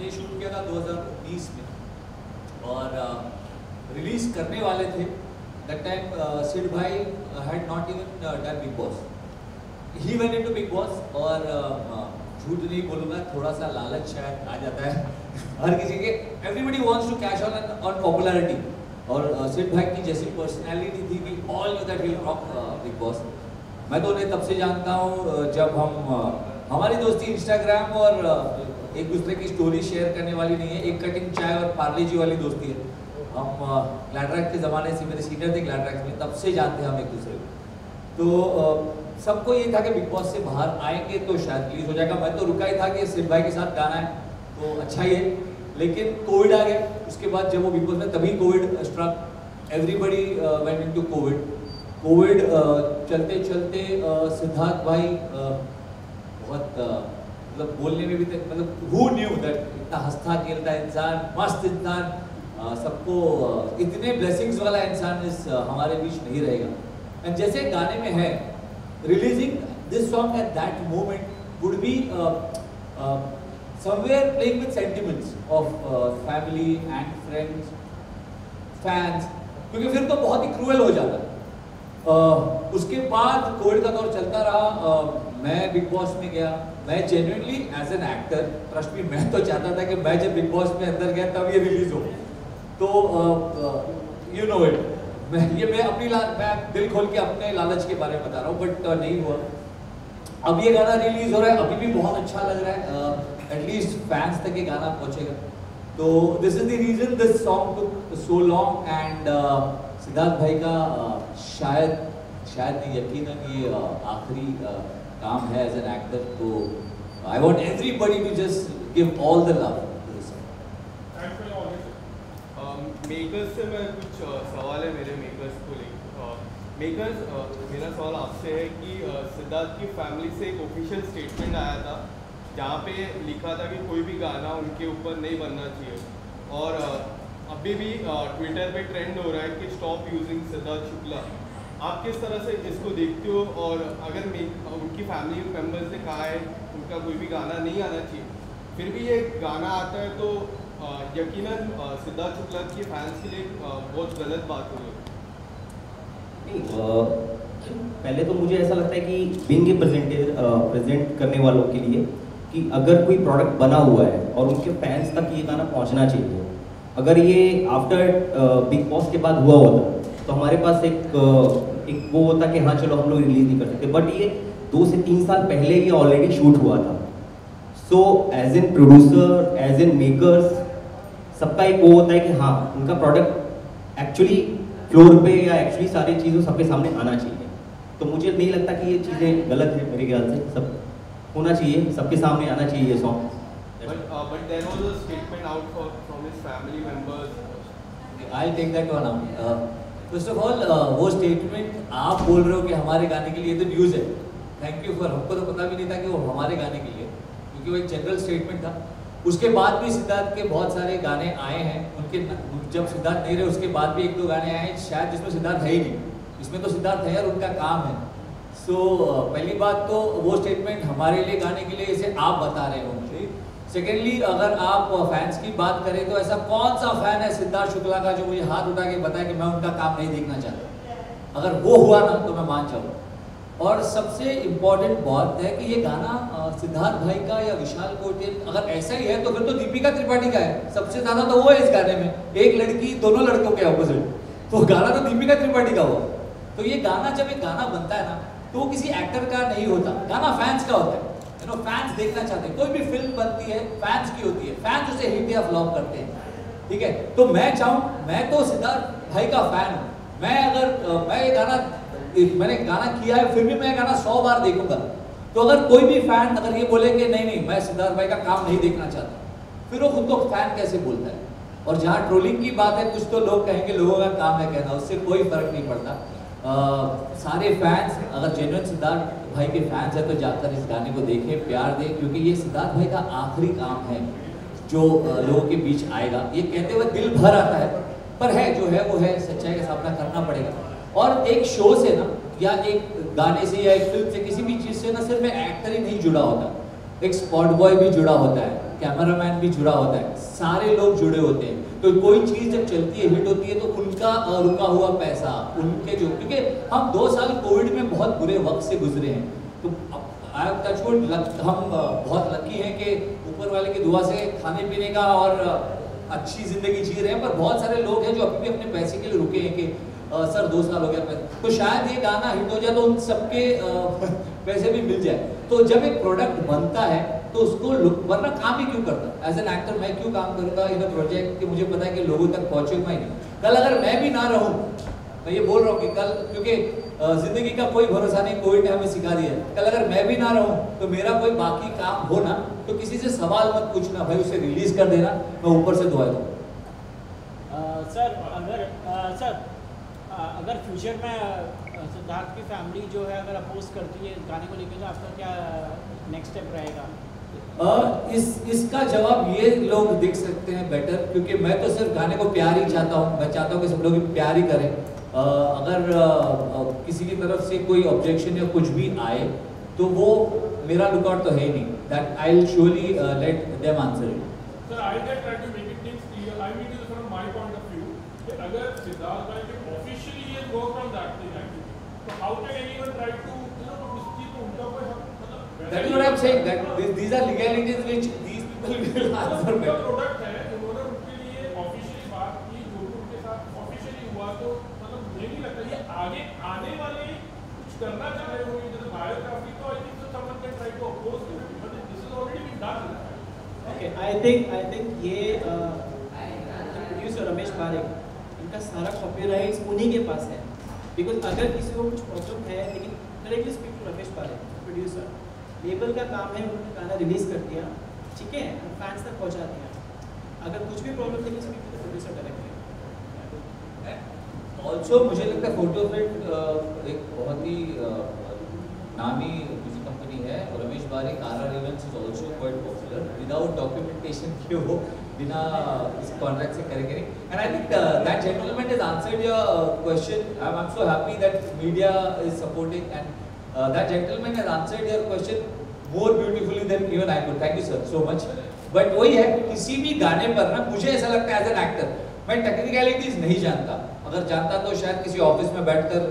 हमने शुरू किया था 2019 में और रिलीज करने वाले थे दैट टाइम। सिड भाई had not even done big boss, he went into big boss. और झूठ नहीं बोलूँगा, थोड़ा सा लालच शायद आ जाता है हर किसी के। Everybody wants to cash on on popularity. और सिड भाई की जैसी पर्सनैलिटी थी कि all know that will rock big boss. मैं तो उन्हें तब से जानता हूँ जब हमारी दोस्ती इंस्टाग्राम और एक दूसरे की स्टोरी शेयर करने वाली नहीं है, एक कटिंग चाय और पार्ले जी वाली दोस्ती है। हम ग्लैड्रग्स के ज़माने से, मेरे सीनियर थे ग्लैड्रग्स में, तब से जानते हैं हम एक दूसरे को। तो सबको ये था कि बिग बॉस से बाहर आएंगे तो शायद रिलीज हो जाएगा। मैं तो रुका ही था कि सिद्ध भाई के साथ गाना है तो अच्छा ही है, लेकिन कोविड आ गया। उसके बाद जब वो बिग बॉस में, तभी Covid struck, everybody went into Covid. Covid चलते चलते सिद्धार्थ भाई बहुत मतलब बोलने में भी, मतलब हु न्यू दैट इतना हंसता खेलता इंसान, मस्त इंसान, सबको इतने ब्लेसिंग्स वाला इंसान इस हमारे बीच नहीं रहेगा। एंड जैसे गाने में है, releasing this song at that moment would be somewhere playing with sentiments of family and friends, fans, क्योंकि फिर तो बहुत ही क्रूअल हो जाता है। उसके बाद कोविड का दौर चलता रहा। मैं बिग बॉस में गया, मैं genuinely as an actor, trust me, मैं तो चाहता था कि मैं जब बिग बॉस में अंदर गया तब ये रिलीज हो। तो यू नो इट, मैं अपनी मैं दिल खोल के अपने लालच के बारे में बता रहा हूँ, बट नहीं हुआ। अब ये गाना रिलीज हो रहा है, अभी भी बहुत अच्छा लग रहा है, एटलीस्ट फैंस तक ये गाना पहुँचेगा। तो this is the reason this song took so long. And Siddharth भाई का शायद यकीनन ये आखिरी काम है एज एन एक्टर। तो I want everybody to just give all the love to this song. Makers से मैं कुछ सवाल है मेरे, मेकर्स को लेकर। मेकर्स, मेरा सवाल आपसे है कि सिद्धार्थ की फैमिली से एक ऑफिशियल स्टेटमेंट आया था जहाँ पे लिखा था कि कोई भी गाना उनके ऊपर नहीं बनना चाहिए। और अभी भी ट्विटर पे ट्रेंड हो रहा है कि स्टॉप यूजिंग सिद्धार्थ शुक्ला। आप किस तरह से इसको देखते हो? और अगर उनकी फैमिली मेम्बर्स ने कहा है उनका कोई भी गाना नहीं आना चाहिए, फिर भी ये गाना आता है, तो यकीनन सिद्धार्थ शुक्ला की फैंस के लिए बहुत गलत बात हो रही है। पहले तो मुझे ऐसा लगता है कि बिंग प्रेजेंट करने वालों के लिए कि अगर कोई प्रोडक्ट बना हुआ है और उनके फैंस तक ये गाना पहुँचना चाहिए। अगर ये आफ्टर बिग बॉस के बाद हुआ होता तो हमारे पास एक वो होता कि हाँ चलो हम लोग रिलीज नहीं कर सकते, बट ये 2 से 3 साल पहले ये ऑलरेडी शूट हुआ था। So as N producer, as N makers, सबका एक वो होता है कि हाँ उनका प्रोडक्ट एक्चुअली फ्लोर पे या एक्चुअली सारी चीज़ों सबके सामने आना चाहिए। तो मुझे नहीं लगता कि ये चीज़ें गलत है, मेरे ख्याल से सब होना चाहिए, सबके सामने आना चाहिए ये song. But there was a statement out from his family members. I'll take that one out. First of all, वो statement आप बोल रहे हो कि हमारे गाने के लिए, तो न्यूज़ है, थैंक यू फॉर। हमको तो पता भी नहीं था कि वो हमारे गाने के लिए, क्योंकि वो एक जनरल स्टेटमेंट था। उसके बाद भी सिद्धार्थ के बहुत सारे गाने आए हैं उनके, जब सिद्धार्थ नहीं रहे उसके बाद भी 1-2 गाने आए हैं शायद जिसमें सिद्धार्थ है ही नहीं। इसमें तो सिद्धार्थ है और उनका काम है। सो पहली बात तो वो स्टेटमेंट हमारे लिए गाने के लिए इसे आप बता रहे हो। सेकेंडली, अगर आप फैंस की बात करें तो ऐसा कौन सा फैन है सिद्धार्थ शुक्ला का जो मुझे हाथ उठा के बताए कि मैं उनका काम नहीं देखना चाहता? अगर वो हुआ ना तो मैं मान जाऊँगा। और सबसे इम्पॉर्टेंट बात है कि ये गाना सिद्धार्थ भाई का या विशाल कोटियन, अगर ऐसा ही है तो फिर तो दीपिका त्रिपाठी का है। सबसे ज़्यादा तो वो है इस गाने में, एक लड़की दोनों लड़कों के अपोजिट, तो गाना तो दीपिका त्रिपाठी का हुआ। तो ये गाना, जब एक गाना बनता है ना तो वो किसी एक्टर का नहीं होता, गाना फैंस का होता है। नो फैंस देखना चाहते हैं, कोई भी फिल्म बनती है फैंस की होती है, फैंस उसे हिट या फ्लॉप करते हैं, ठीक है। तो मैं चाहूँ, मैं तो सिद्धार्थ भाई का फैन हूँ, मैं अगर मैं ये गाना, मैंने गाना किया है फिर भी मैं गाना 100 बार देखूंगा। तो अगर कोई भी फैन अगर ये बोले कि नहीं नहीं मैं सिद्धार्थ भाई का काम नहीं देखना चाहता, फिर वो खुद को फैन कैसे बोलता है? और जहाँ ट्रोलिंग की बात है, कुछ तो लोग कहेंगे लोगों का काम है कहना, उससे कोई फर्क नहीं पड़ता। सारे फैंस अगर जेन्युइन सिद्धार्थ भाई के फैंस हैं तो जाकर इस गाने को देखें, प्यार दें, क्योंकि ये सिद्धार्थ भाई का आखिरी काम है जो लोगों के बीच आएगा। ये कहते हुए दिल भर आता है, पर है जो है वो है, सच्चाई का सामना करना पड़ेगा। और एक शो से ना या एक गाने से या एक फिल्म से, किसी भी चीज़ से ना सिर्फ एक्टर ही नहीं जुड़ा होता, एक स्पॉट बॉय भी जुड़ा होता है, कैमरामैन भी जुड़ा होता है, सारे लोग जुड़े होते हैं। तो कोई चीज़ जब चलती है, हिट होती है, तो उनका रुका हुआ पैसा, उनके जो, क्योंकि हम 2 साल कोविड में बहुत बुरे वक्त से गुजरे हैं, तो हम बहुत लकी हैं कि ऊपर वाले की दुआ से खाने पीने का और अच्छी ज़िंदगी जी रहे हैं। पर बहुत सारे लोग हैं जो अभी भी अपने पैसे के लिए रुके हैं कि सर 2 साल हो गया, तो शायद ये गाना हिट हो जाए तो उन सबके पैसे भी मिल जाए। तो जब एक प्रोडक्ट बनता है तो उसको वरना काम ही क्यों करता, एज एन एक्टर मैं क्यों काम करूँगा इन प्रोजेक्ट कि मुझे पता है कि लोगों तक पहुँचूंगा ही नहीं। कल अगर मैं भी ना रहूँ, मैं ये बोल रहा हूँ कि कल, क्योंकि जिंदगी का कोई भरोसा नहीं, कोविड ने हमें सिखा दिया, कल अगर मैं भी ना रहूँ तो मेरा कोई बाकी काम हो ना, तो किसी से सवाल मत पूछना भाई, उसे रिलीज कर देना, मैं ऊपर से दुआ दूँ। सर अगर अगर फ्यूचर में सिद्धार्थ की फैमिली जो है अगर अपोज करती है इस गाने को लेकर, तो आपका क्या नेक्स्ट स्टेप रहेगा? इसका जवाब ये लोग देख सकते हैं बेटर, क्योंकि मैं तो सिर्फ गाने को प्यार ही चाहता हूँ। मैं चाहता हूँ कि सब लोग प्यार ही करें। अगर किसी की तरफ से कोई ऑब्जेक्शन या कुछ भी आए तो वो मेरा लुकआउट तो है ही नहीं, that I will surely let them answer it. Sir I will try to make it clear, I mean from my point of view, कि अगर सिद्धार्थ भाई के go from that thing actually, so how can anyone try to, you know, उसकी तो उनका कोई, that is what I am saying, that these are legalities which these people will answer back। Product है उन्होंने उनके लिए ऑफिशियली बात की, जो उनके साथ ऑफिशियली हुआ, तो मतलब मुझे नहीं लगता ये आगे आने वाले कुछ करना चाह रहे होंगे जैसे बायोग्राफी, तो I think someone can try to oppose it, but this is already been done। Okay, I think ये प्रोड्यूसर रमेश पारेख, इनका सारा कॉपीराइट उन्हीं के पास है, बिकॉज अगर किसी को कुछ प्रॉब्लम है, लेकिन directly speak to Ramesh Parekh producer. Label का काम है, उन्होंने गाना रिलीज कर दिया, ठीक है, फैंस तक पहुंचा दिया, अगर कुछ भी प्रॉब्लम है किसी को प्रोड्यूसर डायरेक्टली। ऑल्सो मुझे लगता है फोटोफिल्ड एक बहुत ही नामी म्यूजिक कंपनी है, और रमेश पारेख आरा रिवेंस is also quite popular, without documentation के हो, बिना इस कॉन्ट्रैक्ट से करेंगे नहीं। And I think that gentleman has answered your question. I am so happy that media is supporting, and that gentleman has answered your question more beautifully than even I could. Thank you sir so much. But वही है, किसी भी गाने पर ना, मुझे ऐसा लगता है एज एन एक्टर मैं टेक्निकलिटीज नहीं जानता, अगर जानता तो शायद किसी ऑफिस में बैठकर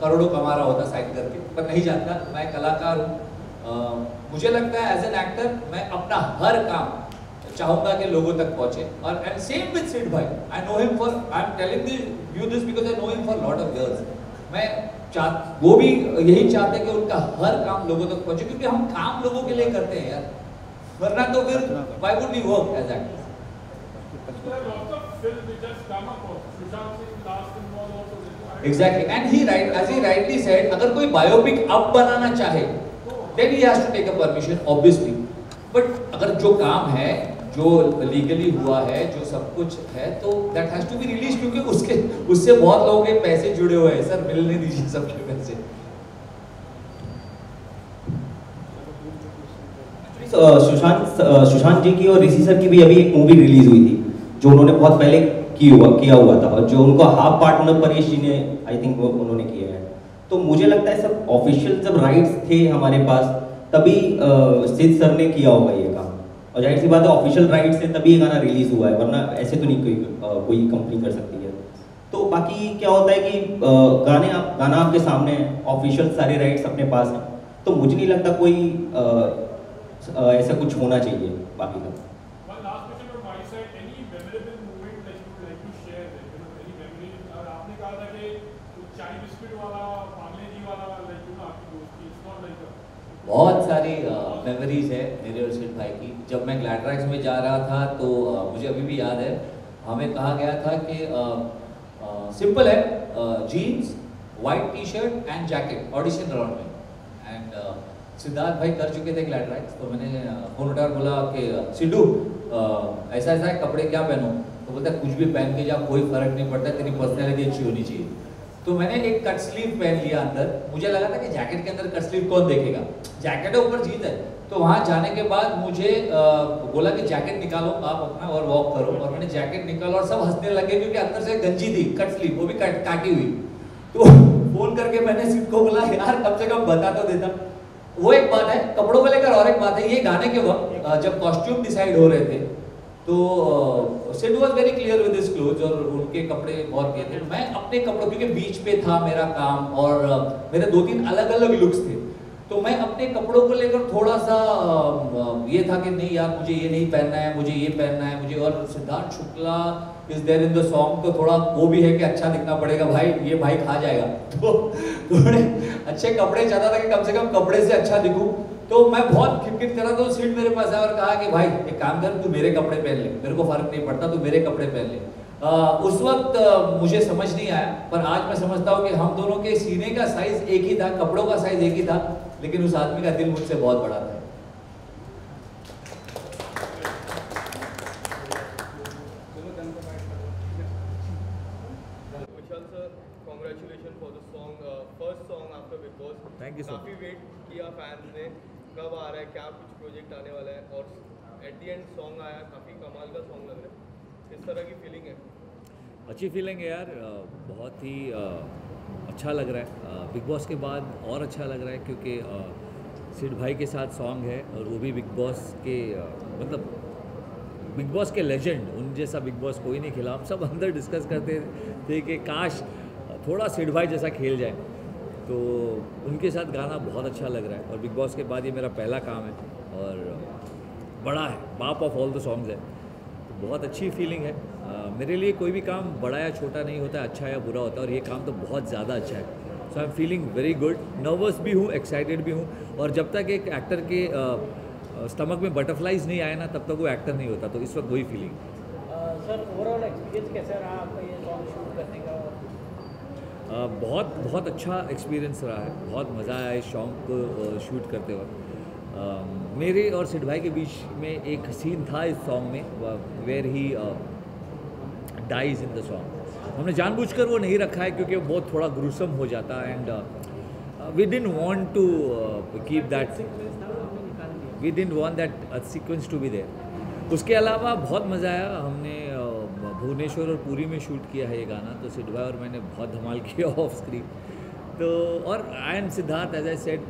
करोड़ों कमा रहा होता साइन करके, पर नहीं जानता, मैं कलाकार हूँ। मुझे लगता है एज एन एक्टर मैं अपना हर काम चाहूंगा कि लोगों तक पहुंचे, और एंड सेम विद सिड भाई, I know him for, I am telling you this because I know him for lot of years. मैं वो भी यही चाहते हैं कि उनका हर काम लोगों तक पहुंचे, क्योंकि हम काम लोगों के लिए करते हैं यार, वरना तो फिर why would we work as actors. Exactly, and he right as he rightly said, अगर कोई बायोपिक अब बनाना चाहे then he has to take a permission obviously, but अगर जो काम है जो लीगली हुआ है, जो सब कुछ है, तो that has to be release, क्योंकि उसके उससे बहुत लोगों के पैसे जुड़े हुए हैं। सर मिलने दीजिए सबके पैसे। सुशांत जी की और ऋषि सर की भी अभी एक मूवी रिलीज हुई थी, जो उन्होंने बहुत पहले किया हुआ था, और जो उनको हाफ पार्टनर परेश जी ने आई थिंक वो उन्होंने किया है। तो मुझे लगता है सब ऑफिशियल जब राइट्स थे हमारे पास, तभी सिद्ध सर ने किया होगा ये काम, और जाहिर सी बात है ऑफिशियल राइट से तभी ये गाना रिलीज हुआ है, वरना ऐसे तो नहीं कोई कंपनी कर सकती है। तो बाकी क्या होता है कि गाना आपके सामने है, ऑफिशियल सारे राइट्स अपने पास हैं, तो मुझे नहीं लगता कोई ऐसा कुछ होना चाहिए। बाकी का बहुत सारी मेमोरीज है मेरे और सिद्ध भाई की। जब मैं ग्लैड्रग्स में जा रहा था तो मुझे अभी भी याद है, हमें कहा गया था कि सिंपल है, jeans, white T shirt and jacket audition round में। एंड सिद्धार्थ भाई कर चुके थे ग्लैड्रग्स, तो मैंने फोन उठाकर बोला कि सिद्धू ऐसा ऐसा है, कपड़े क्या पहनूं? तो बोलता कुछ भी पहन के जा, कोई फर्क नहीं पड़ता, तेरी पर्सनैलिटी अच्छी होनी चाहिए। तो मैंने एक कट स्लीव पहन लिया अंदर, मुझे लगा था कि जैकेट के अंदर कट स्लीव कौन देखेगा, जैकेट ऊपर जीत है। तो वहाँ जाने के बाद मुझे बोला कि जैकेट निकालो आप अपना और वॉक करो, और मैंने जैकेट निकाला और सब हंसने लगे, क्योंकि अंदर से गंजी थी कट स्लीव, वो भी काटी हुई। तो फोन करके मैंने सिद्ध को बोला यार कम से कम बता तो देता। वो एक बात है कपड़ों को लेकर, और एक बात है ये गाने के वक्त जब कॉस्ट्यूम डिसाइड हो रहे थे तो Sid was very clear with his clothes और उनके कपड़े बहुत क्लियर थे। मैं अपने कपड़ों के बीच पे था मेरा काम और मेरे दो तीन अलग अलग लुक्स थे, तो मैं अपने कपड़ों को लेकर थोड़ा सा ये था कि नहीं यार मुझे ये नहीं पहनना है, मुझे ये पहनना है मुझे। और Siddharth Shukla is there in the song, तो थोड़ा वो भी है कि अच्छा दिखना पड़ेगा भाई, ये भाई खा जाएगा, तो थोड़े अच्छे कपड़े चाहता था कि कम से कम कपड़े से अच्छा दिखूँ। तो मैं बहुत खिटखिट कर रहा था, तो सिड मेरे पास आया और कहा कि भाई एक काम कर, तू मेरे कपड़े पहन ले, मेरे को फर्क नहीं पड़ता, तू मेरे कपड़े पहन ले। उस वक्त मुझे समझ नहीं आया, पर आज मैं समझता हूँ कि हम दोनों के सीने का साइज एक ही था, कपड़ों का साइज एक ही था, लेकिन उस आदमी का दिल मुझसे बहुत बड़ा था। Vishal sir, congratulation for the song, first song after big boss. Thank you sir. Fans ने कब आ रहा है, क्या कुछ प्रोजेक्ट आने वाला है, और एट द एंड सॉन्ग आया, काफ़ी कमाल का सॉन्ग लग रहा है, किस तरह की फीलिंग है? अच्छी फीलिंग है यार, बहुत ही अच्छा लग रहा है। बिग बॉस के बाद और अच्छा लग रहा है क्योंकि सिड भाई के साथ सॉन्ग है और वो भी बिग बॉस के मतलब बिग बॉस के लेजेंड, उन जैसा बिग बॉस कोई नहीं खेला। हम सब अंदर डिस्कस करते थे कि काश थोड़ा सिड भाई जैसा खेल जाए, तो उनके साथ गाना बहुत अच्छा लग रहा है। और बिग बॉस के बाद ये मेरा पहला काम है और बड़ा है, बाप ऑफ ऑल द सॉन्ग्स है, तो बहुत अच्छी फीलिंग है। मेरे लिए कोई भी काम बड़ा या छोटा नहीं होता, अच्छा या बुरा होता है, और ये काम तो बहुत ज़्यादा अच्छा है। So I am feeling very good, nervous भी हूँ, एक्साइटेड भी हूँ, और जब तक एक एक्टर के स्टमक में बटरफ्लाइज नहीं आए ना, तब तक वो एक्टर नहीं होता, तो इस वक्त वही फीलिंग। सर, ओवरऑल एक्सपीरियंस कैसा रहा आपका ये सॉन्ग शूट करने का? बहुत अच्छा एक्सपीरियंस रहा है, बहुत मज़ा आया इस सॉन्ग को शूट करते वक्त। मेरे और सिड भाई के बीच में एक सीन था इस सॉन्ग में, where he dies in the song. हमने जानबूझकर वो नहीं रखा है क्योंकि वो थोड़ा ग्रूसम हो जाता है, and we didn't want to keep that, we didn't want that sequence to be there. उसके अलावा बहुत मज़ा आया, हमने भुवनेश्वर और पुरी में शूट किया है ये गाना, तो सिड भाई और मैंने बहुत धमाल किया ऑफ स्क्रीन। तो और I and Siddharth, as I said,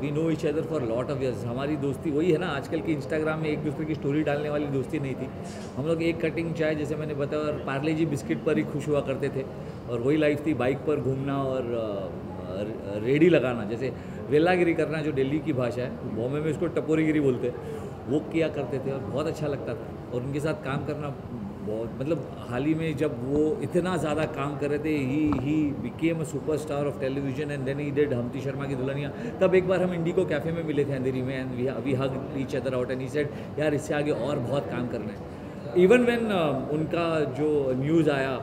we know each other for lot of years. हमारी दोस्ती वही है ना, आजकल की इंस्टाग्राम में एक दूसरे की स्टोरी डालने वाली दोस्ती नहीं थी। हम लोग एक कटिंग चाय, जैसे मैंने बताया, और पार्ले जी बिस्किट पर ही खुश हुआ करते थे, और वही लाइफ थी, बाइक पर घूमना और रेडी लगाना, जैसे वेलागिरी करना जो दिल्ली की भाषा है, बॉम्बे में इसको टपोरीगिरी बोलते हैं, वो किया करते थे और बहुत अच्छा लगता था। और उनके साथ काम करना बहुत, मतलब हाल ही में जब वो इतना ज़्यादा काम कर रहे थे, he became a superstar of television and then he did Humpty Sharma ki Dulhania. तब एक बार हम इंडिको कैफ़े में मिले थे अंधेरी में, and we hugged each other out and he said यार इससे आगे और बहुत काम करना है। इवन व्हेन उनका जो न्यूज़ आया,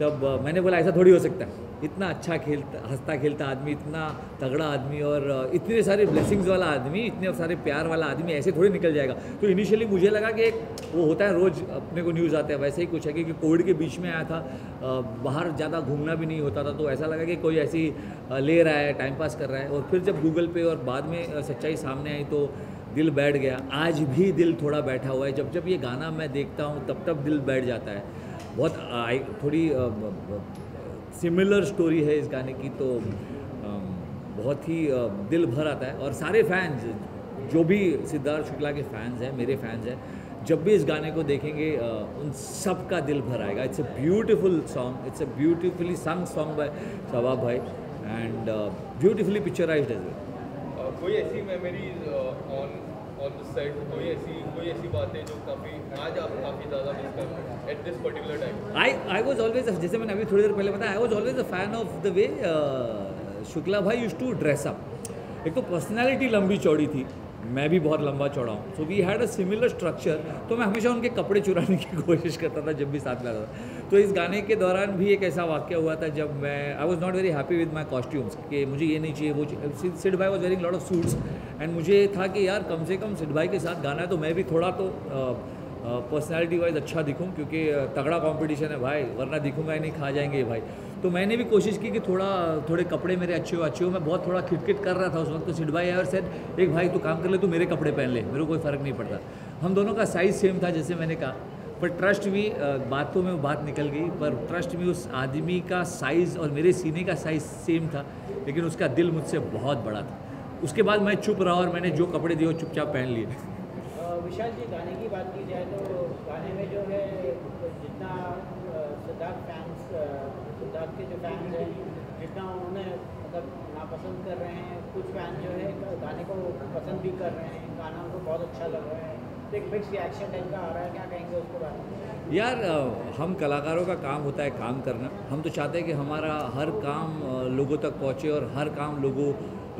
तब मैंने बोला ऐसा थोड़ी हो सकता है, इतना अच्छा खेलता, हंसता खेलता आदमी, इतना तगड़ा आदमी और इतने सारे ब्लेसिंग्स वाला आदमी, इतने सारे प्यार वाला आदमी ऐसे थोड़ी निकल जाएगा। तो इनिशियली मुझे लगा कि एक वो होता है, रोज़ अपने को न्यूज़ आता है, वैसे ही कुछ है कि कोविड के बीच में आया था, बाहर ज़्यादा घूमना भी नहीं होता था, तो ऐसा लगा कि कोई ऐसी ले रहा है, टाइम पास कर रहा है। और फिर जब गूगल पे और बाद में सच्चाई सामने आई तो दिल बैठ गया। आज भी दिल थोड़ा बैठा हुआ है, जब जब ये गाना मैं देखता हूँ तब तब दिल बैठ जाता है। बहुत थोड़ी सिमिलर स्टोरी है इस गाने की, तो बहुत ही दिल भर आता है। और सारे फैंस जो भी सिद्धार्थ शुक्ला के फैंस हैं, मेरे फैंस हैं, जब भी इस गाने को देखेंगे उन सब का दिल भर आएगा। It's a beautiful song, it's a beautifully sung song by Shabab भाई and beautifully picturised as well. कोई ऐसी मेमोरीज ऑन द सेट, कोई ऐसी बातें जो काफ़ी आज आप काफ़ी ज़्यादा मिस कर रहे हैं at this particular time? I was always, जैसे मैंने अभी थोड़ी देर पहले बताया, I was always a fan of the way Shukla भाई यूज्ड टू ड्रेस अप। एक तो पर्सनैलिटी लंबी चौड़ी थी, मैं भी बहुत लंबा चौड़ा हूँ, so we had a similar structure, तो मैं हमेशा उनके कपड़े चुराने की कोशिश करता था जब भी साथ में आता था। तो इस गाने के दौरान भी एक ऐसा वाक्य हुआ था जब मैं I was not very happy with my costumes, कि मुझे ये नहीं चाहिए वो चाहिए। सिड भाई was wearing lot of suits and मुझे था कि यार कम से कम सिड भाई के साथ गाना है तो मैं भी थोड़ा तो पर्सनैलिटी वाइज अच्छा दिखूँ, क्योंकि तगड़ा कॉम्पिटिशन है भाई, वरना दिखूँगा ही नहीं, खा जाएंगे भाई। तो मैंने भी कोशिश की कि थोड़े कपड़े मेरे अच्छे हो। मैं बहुत थोड़ा खिटखिट कर रहा था उस वक्त, तो सिड भाई और सेड एक भाई तू काम कर ले, तू मेरे कपड़े पहन ले, मेरे को कोई फ़र्क नहीं पड़ता। हम दोनों का साइज़ सेम था जैसे मैंने कहा, पर ट्रस्ट मी, बातों में बात निकल गई, पर ट्रस्ट मी उस आदमी का साइज़ और मेरे सीने का साइज़ सेम था, लेकिन उसका दिल मुझसे बहुत बड़ा था। उसके बाद मैं चुप रहा और मैंने जो कपड़े दिए वो चुपचाप पहन लिए। विशाल जी, गाने की बात की जाए तो गाने में जो है जितना सिद्धार्थ के जो फैंस हैं जितना उन्होंने मतलब नापसंद कर रहे हैं, कुछ फैंस जो है गाने को पसंद भी कर रहे हैं, गाना उनको बहुत अच्छा लग रहा है, तो एक मिक्स रिएक्शन टाइप का आ रहा है, क्या कहेंगे उसके बारे में? यार, हम कलाकारों का काम होता है काम करना। हम तो चाहते हैं कि हमारा हर काम लोगों तक पहुँचे और हर काम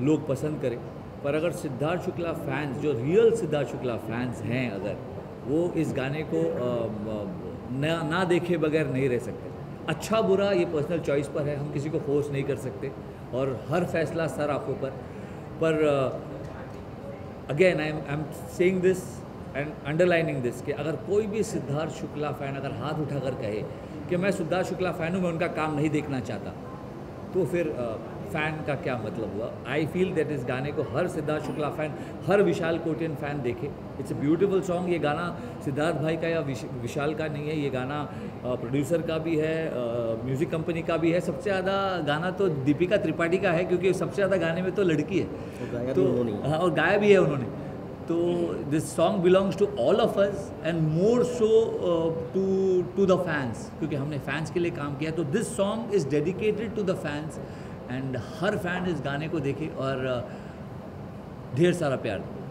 लोग पसंद करें, पर अगर सिद्धार्थ शुक्ला फैंस, जो रियल सिद्धार्थ शुक्ला फैंस हैं, अगर वो इस गाने को ना देखे बगैर नहीं रह सकते। अच्छा बुरा ये पर्सनल चॉइस पर है, हम किसी को फोर्स नहीं कर सकते और हर फैसला सर आंखों पर again I am saying this and underlining this कि अगर कोई भी सिद्धार्थ शुक्ला फ़ैन अगर हाथ उठाकर कहे कि मैं सिद्धार्थ शुक्ला फ़ैन हूँ, मैं उनका काम नहीं देखना चाहता, तो फिर फ़ैन का क्या मतलब हुआ? आई फील दैट इस गाने को हर सिद्धार्थ शुक्ला फ़ैन, हर विशाल कोटियन फ़ैन देखे। It's a beautiful song. ये गाना सिद्धार्थ भाई का या विशाल का नहीं है, ये गाना प्रोड्यूसर का भी है, म्यूज़िक कंपनी का भी है। सबसे ज़्यादा गाना तो दीपिका त्रिपाठी का है, क्योंकि सबसे ज़्यादा गाने में तो लड़की है, तो हाँ, और गाया भी है उन्होंने। तो this song belongs to all of us and more so to the fans, क्योंकि हमने फैंस के लिए काम किया। तो this song is dedicated to the fans and हर फैन इस गाने को देखे और ढेर सारा प्यार दे।